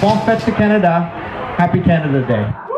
Bon fête to Canada. Happy Canada Day.